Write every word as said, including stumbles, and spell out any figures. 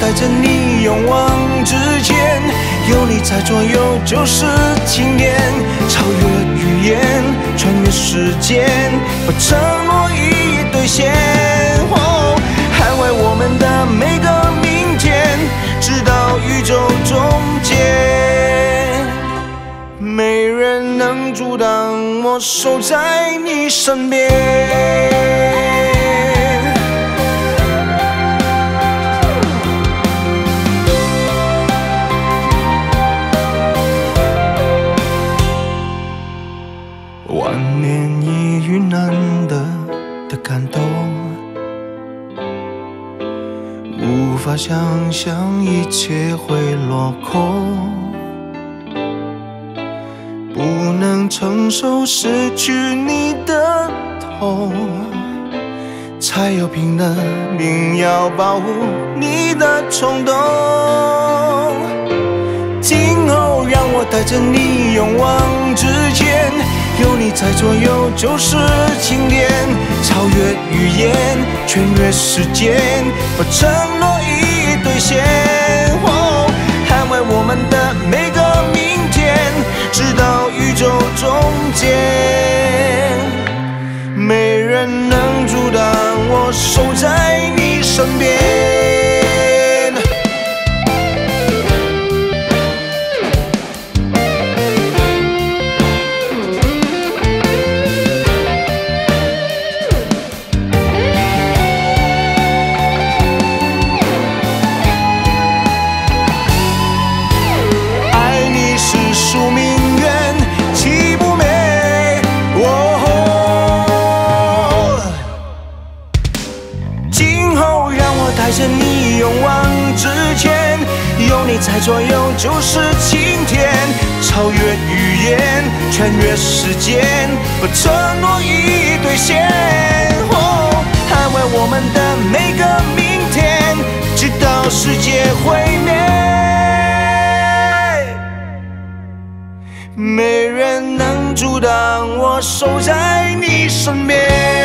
带着你勇往直前，有你在左右就是晴天。超越语言，穿越时间，把承诺一一兑现。哦，捍卫我们的每个明天，直到宇宙终结，没人能阻挡我守在你身边。 万年一遇难得的感动，无法想象一切会落空，不能承受失去你的痛，才有拼了命要保护你的冲动。今后让我带着你勇往直前。 有你在左右就是晴天，超越语言，穿越时间，把承诺一一兑现。哦，捍卫我们的每个明天，直到宇宙终结，没人能阻挡我守在你身边。 在左右就是晴天，超越语言，穿越时间，把承诺一一兑现。哦，捍卫我们的每个明天，直到世界毁灭，没人能阻挡我守在你身边。